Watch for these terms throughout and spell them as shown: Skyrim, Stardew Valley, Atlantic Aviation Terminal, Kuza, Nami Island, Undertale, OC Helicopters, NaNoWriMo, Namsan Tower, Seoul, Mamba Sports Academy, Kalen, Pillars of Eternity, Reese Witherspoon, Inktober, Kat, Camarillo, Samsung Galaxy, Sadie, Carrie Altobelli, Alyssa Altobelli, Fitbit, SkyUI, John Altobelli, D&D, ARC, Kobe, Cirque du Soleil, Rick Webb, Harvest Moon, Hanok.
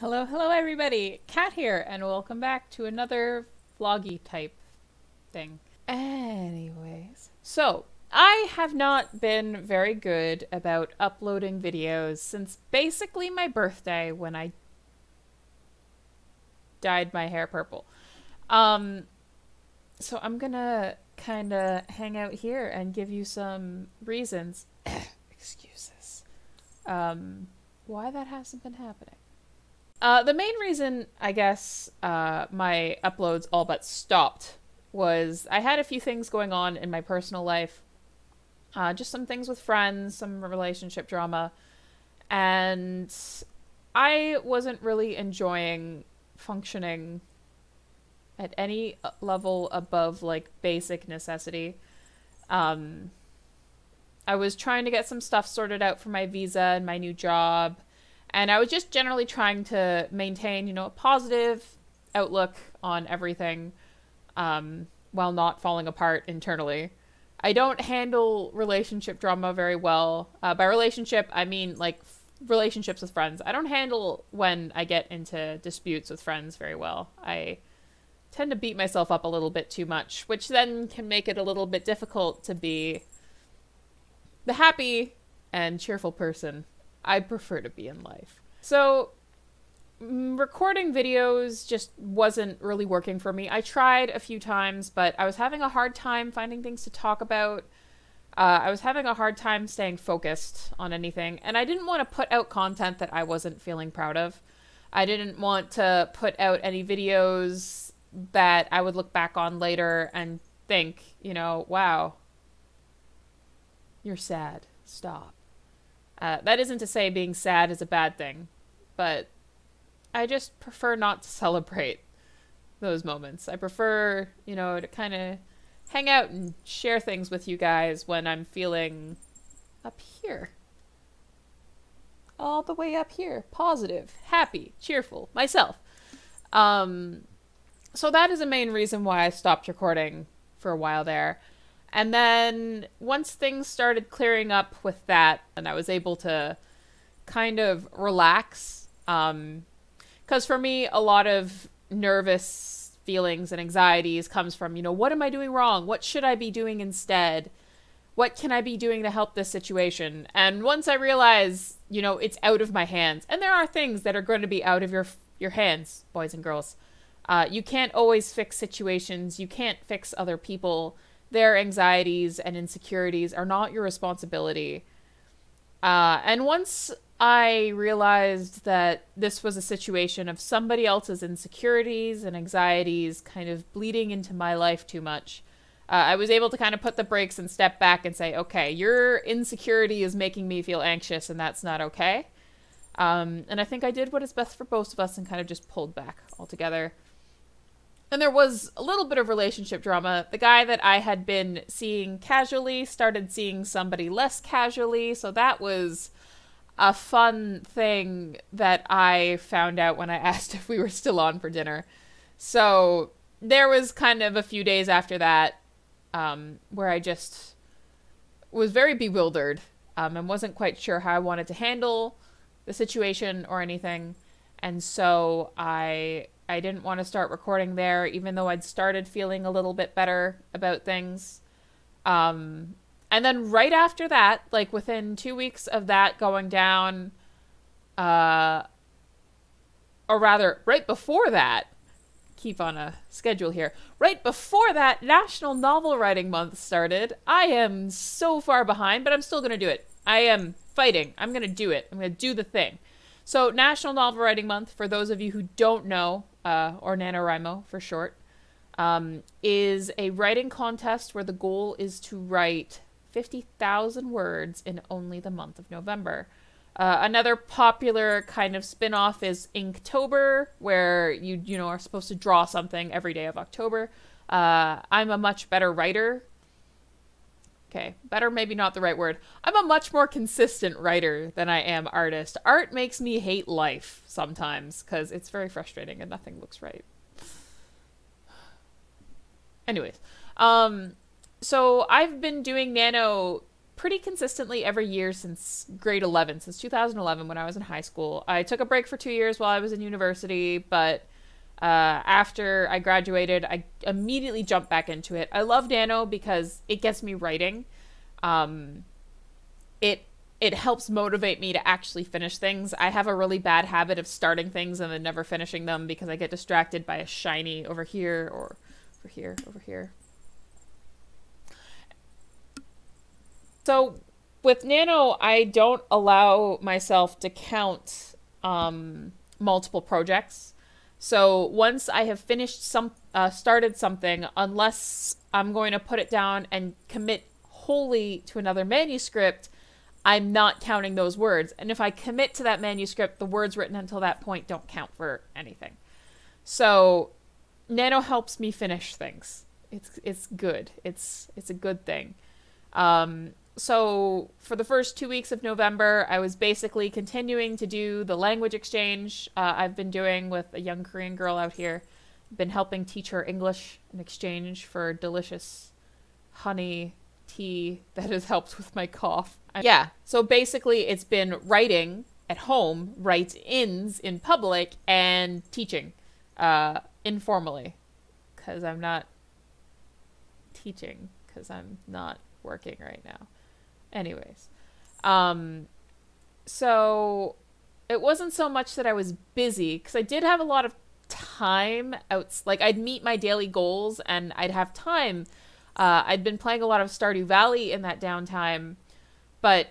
Hello, hello everybody! Kat here, and welcome back to another vloggy type thing. Anyways, so I have not been very good about uploading videos since basically my birthday when I dyed my hair purple. So I'm gonna kinda hang out here and give you some reasons, excuses, why that hasn't been happening. The main reason, I guess, my uploads all but stopped was I had a few things going on in my personal life. Just some things with friends, some relationship drama, and I wasn't really enjoying functioning at any level above, like, basic necessity. I was trying to get some stuff sorted out for my visa and my new job, and I was just generally trying to maintain, you know, a positive outlook on everything, while not falling apart internally. I don't handle relationship drama very well. By relationship, I mean, like, relationships with friends. I don't handle when I get into disputes with friends very well. I tend to beat myself up a little bit too much, which then can make it a little bit difficult to be the happy and cheerful person I prefer to be in life. So recording videos just wasn't really working for me. I tried a few times, but I was having a hard time finding things to talk about. I was having a hard time staying focused on anything, and I didn't want to put out content that I wasn't feeling proud of. I didn't want to put out any videos that I would look back on later and think, you know, wow, you're sad. Stop. That isn't to say being sad is a bad thing, but I just prefer not to celebrate those moments. I prefer, you know, to kind of hang out and share things with you guys when I'm feeling up here. All the way up here. Positive, happy, cheerful, myself. So that is the main reason why I stopped recording for a while there. And then once things started clearing up with that, and I was able to kind of relax, because for me, a lot of nervous feelings and anxieties comes from, you know, what am I doing wrong? What should I be doing instead? What can I be doing to help this situation? And once I realize, you know, it's out of my hands, and there are things that are going to be out of your hands, boys and girls. You can't always fix situations. You can't fix other people. Their anxieties and insecurities are not your responsibility. And once I realized that this was a situation of somebody else's insecurities and anxieties kind of bleeding into my life too much, I was able to kind of put the brakes and step back and say, okay, your insecurity is making me feel anxious, and that's not okay. And I think I did what is best for both of us and kind of just pulled back altogether. And there was a little bit of relationship drama. The guy that I had been seeing casually started seeing somebody less casually. So that was a fun thing that I found out when I asked if we were still on for dinner. So there was kind of a few days after that where I just was very bewildered and wasn't quite sure how I wanted to handle the situation or anything. And so I didn't want to start recording there, even though I'd started feeling a little bit better about things. And then right after that, like within 2 weeks of that going down, or rather right before that, keep on a schedule here, right before that, National Novel Writing Month started. I am so far behind, but I'm still going to do it. I am fighting. I'm going to do it. I'm going to do the thing. So National Novel Writing Month, for those of you who don't know, or NaNoWriMo for short, is a writing contest where the goal is to write 50,000 words in only the month of November. Another popular kind of spin-off is Inktober, where you know, are supposed to draw something every day of October. I'm a much better writer. Okay, better maybe not the right word. I'm a much more consistent writer than I am artist. Art makes me hate life sometimes because it's very frustrating and nothing looks right. Anyways, so I've been doing Nano pretty consistently every year since grade 11, since 2011 when I was in high school. I took a break for 2 years while I was in university, but after I graduated, I immediately jumped back into it. I love Nano because it gets me writing. It helps motivate me to actually finish things. I have a really bad habit of starting things and then never finishing them because I get distracted by a shiny over here or over here, over here. So with Nano, I don't allow myself to count multiple projects. So once I have finished started something, unless I'm going to put it down and commit wholly to another manuscript, I'm not counting those words. And if I commit to that manuscript, the words written until that point don't count for anything. So Nano helps me finish things. It's good. It's a good thing. So for the first 2 weeks of November, I was basically continuing to do the language exchange I've been doing with a young Korean girl out here. I've been helping teach her English in exchange for delicious honey tea that has helped with my cough. Yeah, so basically it's been writing at home, write-ins in public, and teaching informally, because I'm not teaching, because I'm not working right now. Anyways, so it wasn't so much that I was busy, because I did have a lot of time out. Like, I'd meet my daily goals and I'd have time. I'd been playing a lot of Stardew Valley in that downtime, but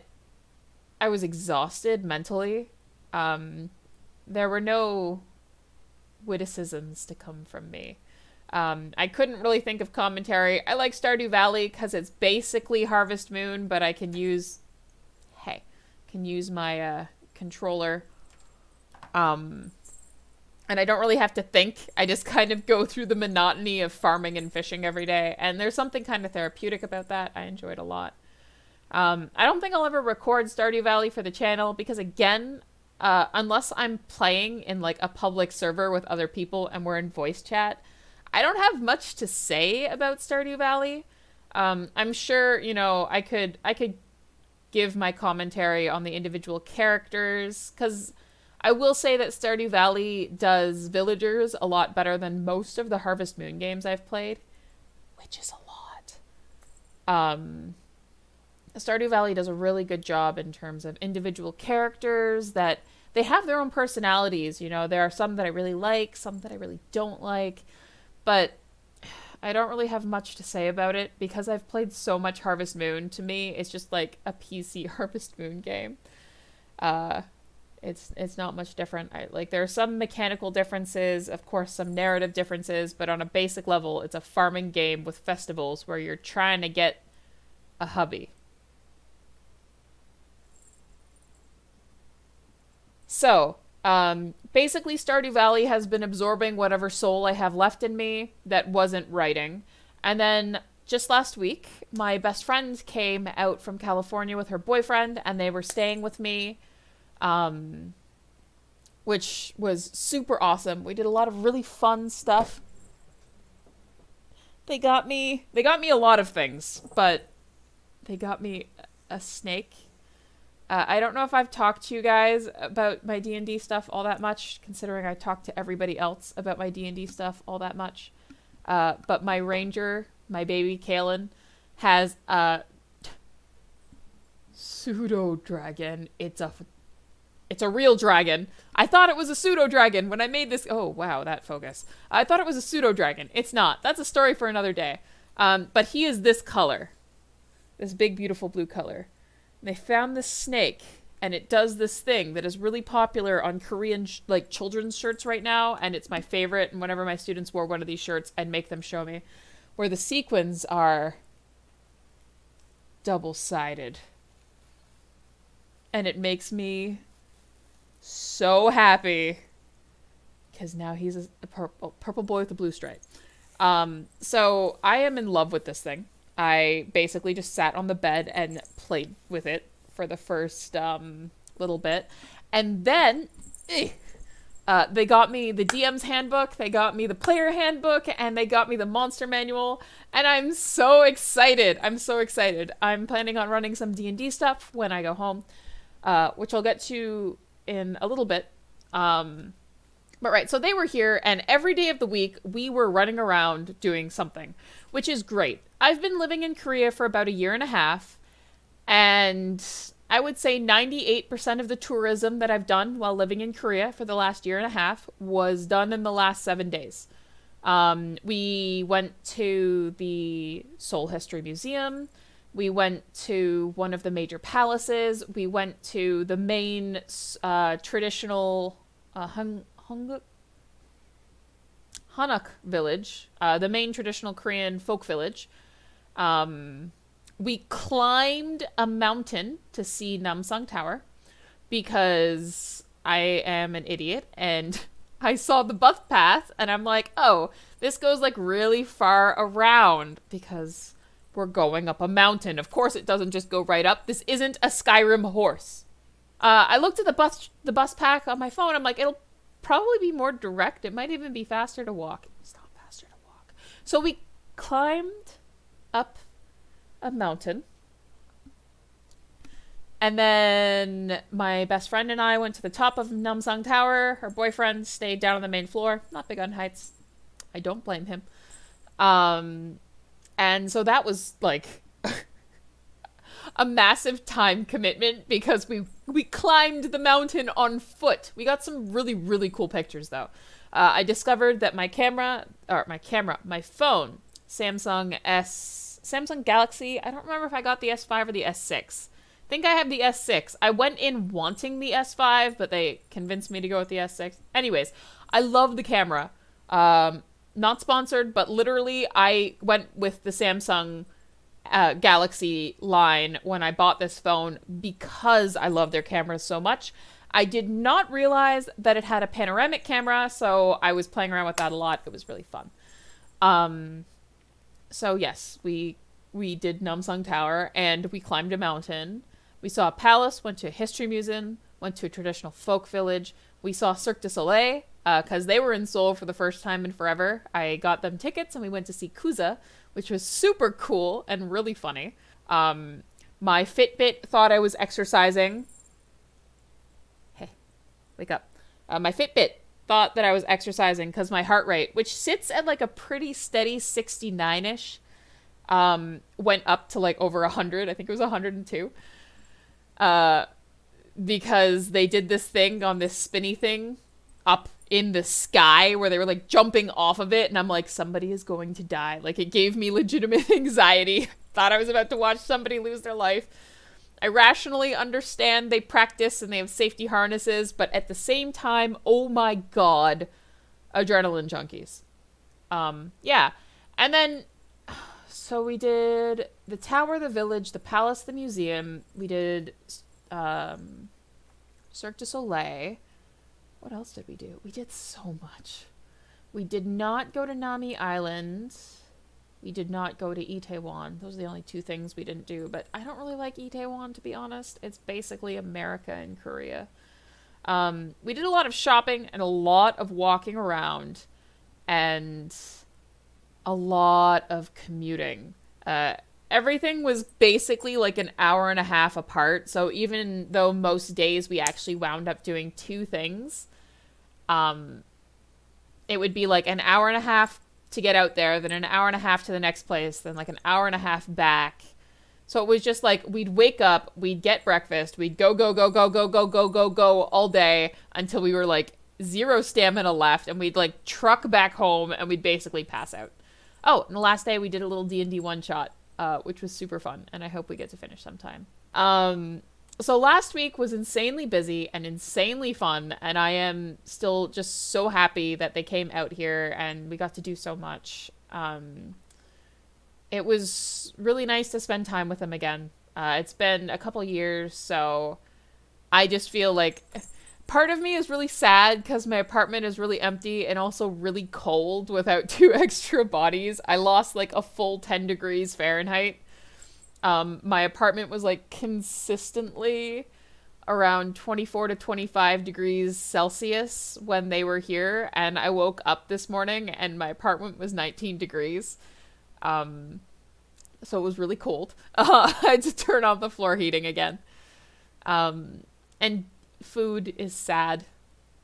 I was exhausted mentally. There were no witticisms to come from me. I couldn't really think of commentary. I like Stardew Valley because it's basically Harvest Moon, but I can use... Hey. Can use my controller. And I don't really have to think. I just kind of go through the monotony of farming and fishing every day. And there's something kind of therapeutic about that. I enjoyed a lot. I don't think I'll ever record Stardew Valley for the channel because, again, unless I'm playing in like a public server with other people and we're in voice chat, I don't have much to say about Stardew Valley. I'm sure, you know, I could give my commentary on the individual characters, because I will say that Stardew Valley does villagers a lot better than most of the Harvest Moon games I've played, which is a lot. Stardew Valley does a really good job in terms of individual characters, that they have their own personalities. You know, there are some that I really like, some that I really don't like, but I don't really have much to say about it because I've played so much Harvest Moon. To me, it's just like a PC Harvest Moon game. It's not much different. Like, there are some mechanical differences, of course, some narrative differences, but on a basic level, it's a farming game with festivals where you're trying to get a hubby. So, basically Stardew Valley has been absorbing whatever soul I have left in me that wasn't writing. And then just last week, my best friend came out from California with her boyfriend, and they were staying with me. Which was super awesome. We did a lot of really fun stuff. They got me a lot of things, but they got me a snake. I don't know if I've talked to you guys about my D&D stuff all that much, considering I talked to everybody else about my D&D stuff all that much. But my ranger, my baby Kalen, has a pseudo-dragon. It's a real dragon. I thought it was a pseudo-dragon when I made this. Oh, wow, that focus. I thought it was a pseudo-dragon. It's not. That's a story for another day. But he is this color. This big, beautiful blue color. They found this snake, and it does this thing that is really popular on Korean like children's shirts right now, and it's my favorite. And whenever my students wore one of these shirts, I'd make them show me, where the sequins are double-sided, and it makes me so happy because now he's a purple boy with a blue stripe. So I am in love with this thing. I basically just sat on the bed and played with it for the first little bit. And then They got me the DM's handbook, they got me the player handbook, and they got me the monster manual, and I'm so excited. I'm so excited. I'm planning on running some D&D stuff when I go home, which I'll get to in a little bit. But right, so they were here, and every day of the week, we were running around doing something, which is great. I've been living in Korea for about 1.5 years, and I would say 98% of the tourism that I've done while living in Korea for the last 1.5 years was done in the last 7 days. We went to the Seoul History Museum. We went to one of the major palaces. We went to the main traditional Hanok village, the main traditional Korean folk village. We climbed a mountain to see Namsan Tower because I am an idiot and I saw the buff path and I'm like, oh, this goes like really far around because we're going up a mountain. Of course it doesn't just go right up. This isn't a Skyrim horse. I looked at the bus pack on my phone. I'm like, it'll probably be more direct. It might even be faster to walk. It's not faster to walk. So we climbed up a mountain, and then my best friend and I went to the top of Namsan Tower. Her boyfriend stayed down on the main floor. Not big on heights. I don't blame him. And so that was like a massive time commitment because we climbed the mountain on foot. We got some really cool pictures though. I discovered that my phone, Samsung Galaxy, I don't remember if I got the S5 or the S6. I think I have the S6. I went in wanting the S5, but they convinced me to go with the S6. Anyways, I love the camera. Not sponsored, but literally I went with the Samsung Galaxy line when I bought this phone because I love their cameras so much. I did not realize that it had a panoramic camera, so I was playing around with that a lot. It was really fun. So yes, we did Namsan Tower, and we climbed a mountain. We saw a palace, went to a history museum, went to a traditional folk village. We saw Cirque du Soleil, because they were in Seoul for the first time in forever. I got them tickets, and we went to see Kuza, which was super cool and really funny. My Fitbit thought I was exercising. Hey, wake up. My Fitbit thought that I was exercising because my heart rate, which sits at like a pretty steady 69-ish, went up to like over 100. I think it was 102. Because they did this thing on this spinny thing up in the sky where they were like jumping off of it. And I'm like, somebody is going to die. Like, it gave me legitimate anxiety. Thought I was about to watch somebody lose their life. I rationally understand they practice and they have safety harnesses, but at the same time, oh my god, adrenaline junkies. Yeah. And then, so we did the tower, the village, the palace, the museum. We did Cirque du Soleil. What else did we do? We did so much. We did not go to Nami Island. We did not go to Itaewon. Those are the only two things we didn't do, but I don't really like Itaewon, to be honest. It's basically America and Korea. We did a lot of shopping and a lot of walking around and a lot of commuting. Everything was basically like an 1.5 hours apart, so even though most days we actually wound up doing two things, it would be like an 1.5 hours to get out there, then an 1.5 hours to the next place, then like an 1.5 hours back. So it was just like, we'd wake up, we'd get breakfast, we'd go all day until we were like zero stamina left, and we'd like truck back home and we'd basically pass out. Oh, and the last day we did a little D&D one-shot, which was super fun, and I hope we get to finish sometime. So last week was insanely busy and insanely fun, and I am still just so happy that they came out here and we got to do so much. It was really nice to spend time with them again. It's been a couple years, so I just feel like part of me is really sad because my apartment is really empty and also really cold without two extra bodies. I lost like a full 10 degrees Fahrenheit. My apartment was like consistently around 24 to 25 degrees Celsius when they were here, and I woke up this morning and my apartment was 19 degrees. So it was really cold. I had to turn off the floor heating again. And food is sad.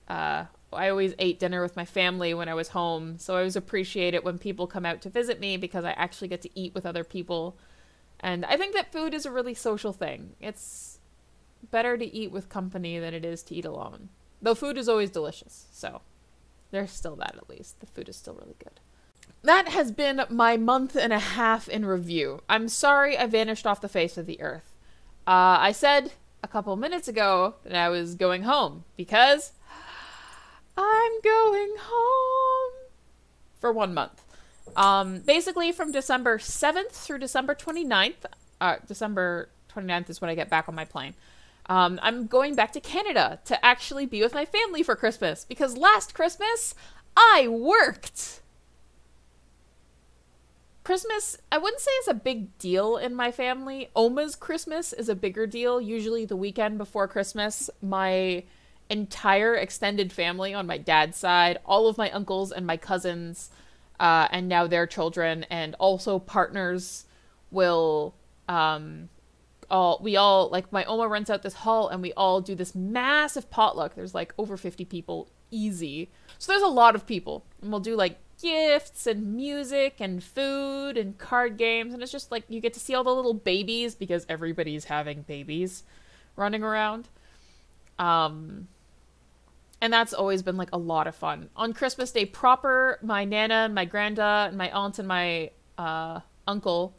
I always ate dinner with my family when I was home, so I always appreciate it when people come out to visit me because I actually get to eat with other people. And I think that food is a really social thing. It's better to eat with company than it is to eat alone. Though food is always delicious, so there's still that at least. The food is still really good. That has been my month and a half in review. I'm sorry I vanished off the face of the earth. I said a couple minutes ago that I was going home because I'm going home for 1 month. Basically from December 7th through December 29th, December 29th is when I get back on my plane. I'm going back to Canada to actually be with my family for Christmas because last Christmas I worked. Christmas, I wouldn't say it's a big deal in my family. Oma's Christmas is a bigger deal. Usually the weekend before Christmas, my entire extended family on my dad's side, all of my uncles and my cousins, and now their children, and also partners will, like, my Oma rents out this hall, and we all do this massive potluck. There's, like, over 50 people, easy. So there's a lot of people, and we'll do, like, gifts and music and food and card games, and it's just, like, you get to see all the little babies, because everybody's having babies running around. And that's always been, like, a lot of fun. On Christmas Day proper, my Nana and my Granda and my aunt and my uncle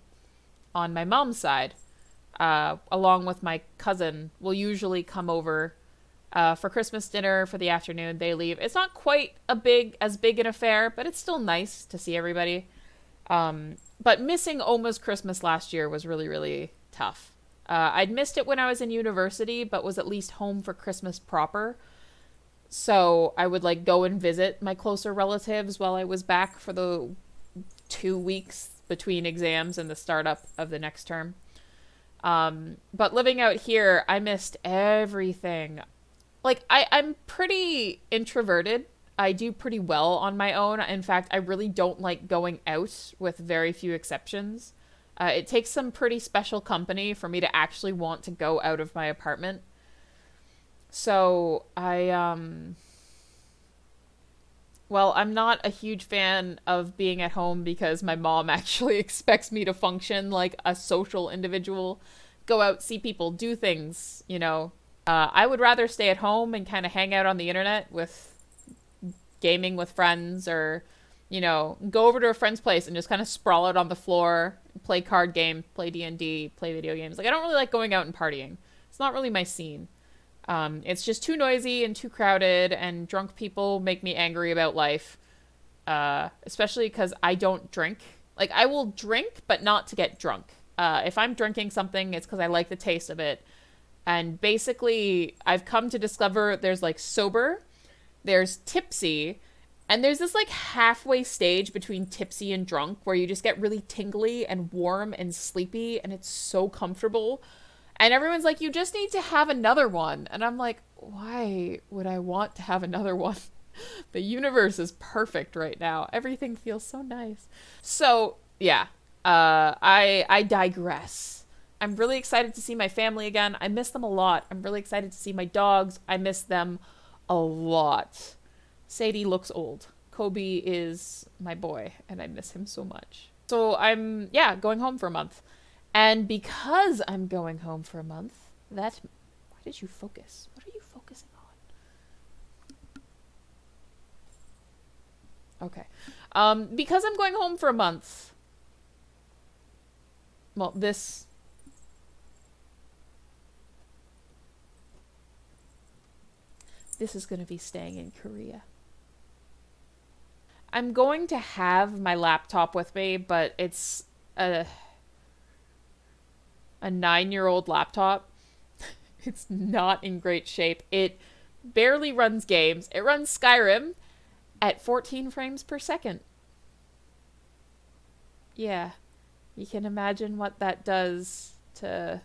on my mom's side, along with my cousin, will usually come over for Christmas dinner for the afternoon. They leave. It's not quite as big an affair, but it's still nice to see everybody. But missing Oma's Christmas last year was really, really tough. I'd missed it when I was in university, but was at least home for Christmas proper. So I would, like, go and visit my closer relatives while I was back for the 2 weeks between exams and the startup of the next term. But living out here, I missed everything. Like, I'm pretty introverted. I do pretty well on my own. In fact, I really don't like going out, with very few exceptions. It takes some pretty special company for me to actually want to go out of my apartment. So I'm not a huge fan of being at home because my mom actually expects me to function like a social individual, go out, see people, do things, you know. I would rather stay at home and kind of hang out on the internet with gaming with friends, or, you know, go over to a friend's place and just kind of sprawl out on the floor, play card game, play D&D, play video games. Like, I don't really like going out and partying. It's not really my scene. It's just too noisy and too crowded, and drunk people make me angry about life. Especially because I don't drink. Like, I will drink, but not to get drunk. If I'm drinking something, it's because I like the taste of it. And basically, I've come to discover there's, like, sober, there's tipsy, and there's this, like, halfway stage between tipsy and drunk where you just get really tingly and warm and sleepy, and it's so comfortable. And everyone's like, you just need to have another one. And I'm like, why would I want to have another one? The universe is perfect right now. Everything feels so nice. So, yeah, I digress. I'm really excited to see my family again. I miss them a lot. I'm really excited to see my dogs. I miss them a lot. Sadie looks old. Kobe is my boy, and I miss him so much. So I'm, yeah, going home for a month. And because I'm going home for a month, that... Why did you focus? What are you focusing on? Okay. Because I'm going home for a month... Well, this... This is going to be staying in Korea. I'm going to have my laptop with me, but it's... a 9-year-old laptop. It's not in great shape. It barely runs games. It runs Skyrim at 14 frames per second. Yeah. You can imagine what that does to...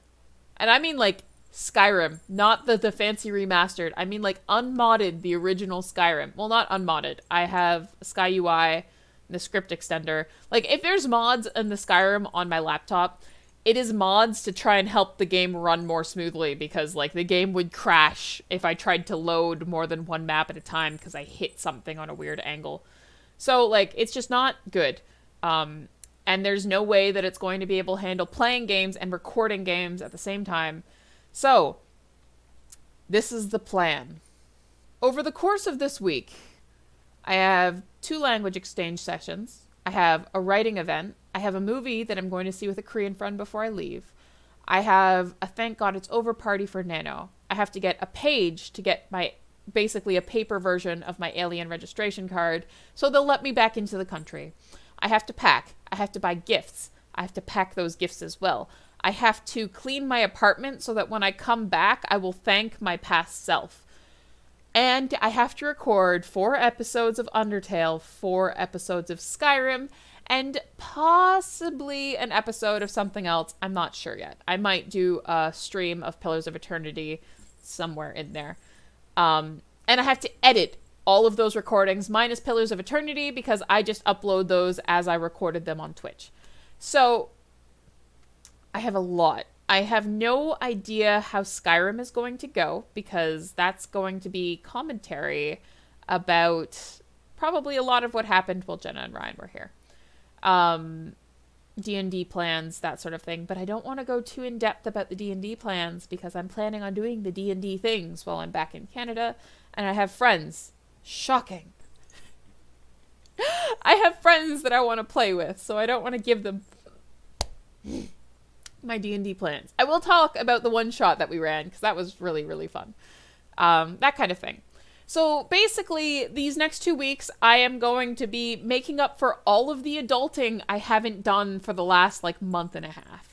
And I mean, like, Skyrim. Not the fancy remastered. I mean, like, unmodded the original Skyrim. Well, not unmodded. I have SkyUI and the script extender. Like, if there's mods in the Skyrim on my laptop, it is mods to try and help the game run more smoothly, because, like, the game would crash if I tried to load more than one map at a time because I hit something on a weird angle. So, like, it's just not good. And there's no way that it's going to be able to handle playing games and recording games at the same time. So, this is the plan. Over the course of this week, I have 2 language exchange sessions. I have a writing event. I have a movie that I'm going to see with a Korean friend before I leave. I have a thank God it's over party for Nano. I have to get a page to get my, basically a paper version of my alien registration card, so they'll let me back into the country. I have to pack. I have to buy gifts. I have to pack those gifts as well. I have to clean my apartment so that when I come back, I will thank my past self. And I have to record 4 episodes of Undertale, 4 episodes of Skyrim, and possibly an episode of something else. I'm not sure yet. I might do a stream of Pillars of Eternity somewhere in there. And I have to edit all of those recordings, minus Pillars of Eternity, because I just upload those as I recorded them on Twitch. So, I have a lot. I have no idea how Skyrim is going to go, because that's going to be commentary about probably a lot of what happened while Jenna and Ryan were here. D&D plans, that sort of thing. But I don't want to go too in-depth about the D&D plans, because I'm planning on doing the D&D things while I'm back in Canada, and I have friends. Shocking. I have friends that I want to play with, so I don't want to give them my D&D plans. I will talk about the one-shot that we ran, because that was really, really fun. That kind of thing. So basically, these next 2 weeks, I am going to be making up for all of the adulting I haven't done for the last, like, month and a half.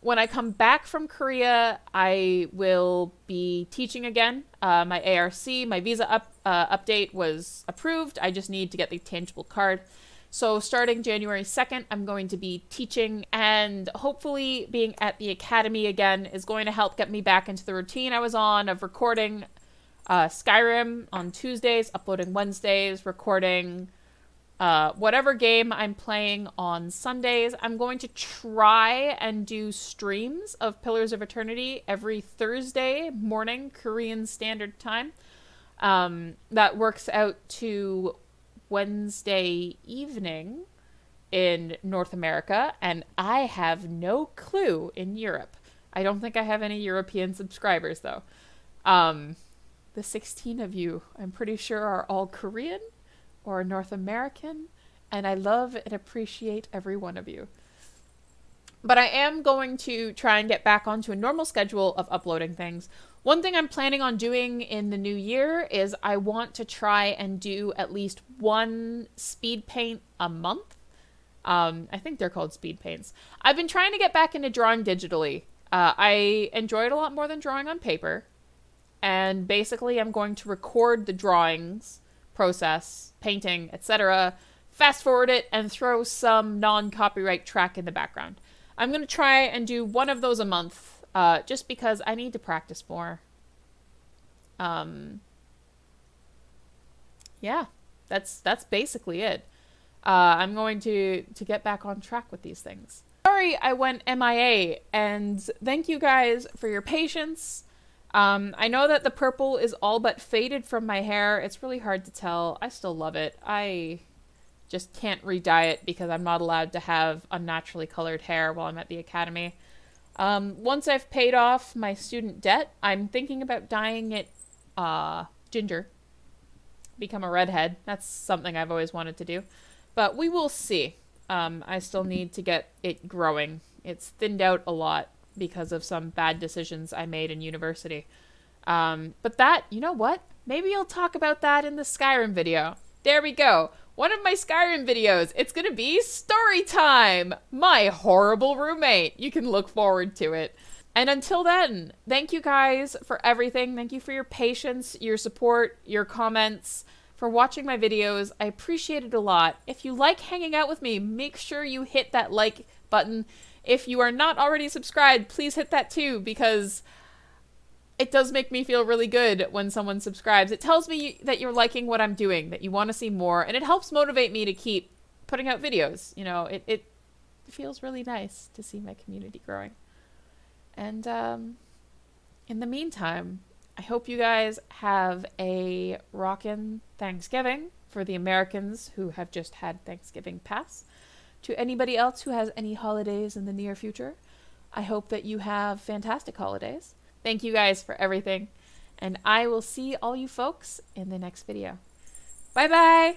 When I come back from Korea, I will be teaching again. My ARC, my visa update was approved. I just need to get the tangible card. So starting January 2nd, I'm going to be teaching, and hopefully being at the academy again is going to help get me back into the routine I was on of recording Skyrim on Tuesdays, uploading Wednesdays, recording whatever game I'm playing on Sundays. I'm going to try and do streams of Pillars of Eternity every Thursday morning, Korean Standard Time. That works out to Wednesday evening in North America, and I have no clue in Europe. I don't think I have any European subscribers, though. The 16 of you, I'm pretty sure, are all Korean or North American, and I love and appreciate every one of you. But I am going to try and get back onto a normal schedule of uploading things. One thing I'm planning on doing in the new year is I want to try and do at least 1 speed paint a month. I think they're called speed paints. I've been trying to get back into drawing digitally. I enjoy it a lot more than drawing on paper. And basically I'm going to record the drawings, process, painting, etc., fast forward it, and throw some non-copyright track in the background. I'm going to try and do 1 of those a month. Just because I need to practice more. Yeah, that's basically it. I'm going to get back on track with these things. Sorry I went MIA, and thank you guys for your patience. I know that the purple is all but faded from my hair. It's really hard to tell. I still love it. I just can't re-dye it because I'm not allowed to have unnaturally colored hair while I'm at the academy. Once I've paid off my student debt, I'm thinking about dyeing it ginger. Become a redhead. That's something I've always wanted to do. But we will see. I still need to get it growing. It's thinned out a lot because of some bad decisions I made in university. But that, you know what? Maybe I'll talk about that in the Skyrim video. There we go. One of my Skyrim videos. It's gonna be story time. My horrible roommate. You can look forward to it. And until then, thank you guys for everything. Thank you for your patience, your support, your comments, for watching my videos. I appreciate it a lot. If you like hanging out with me, make sure you hit that like button. If you are not already subscribed, please hit that too, because it does make me feel really good when someone subscribes. It tells me that you're liking what I'm doing, that you want to see more, and it helps motivate me to keep putting out videos. You know, it feels really nice to see my community growing. And in the meantime, I hope you guys have a rockin' Thanksgiving for the Americans who have just had Thanksgiving pass. To anybody else who has any holidays in the near future, I hope that you have fantastic holidays. Thank you guys for everything, and I will see all you folks in the next video. Bye bye!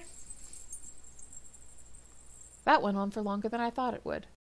That went on for longer than I thought it would.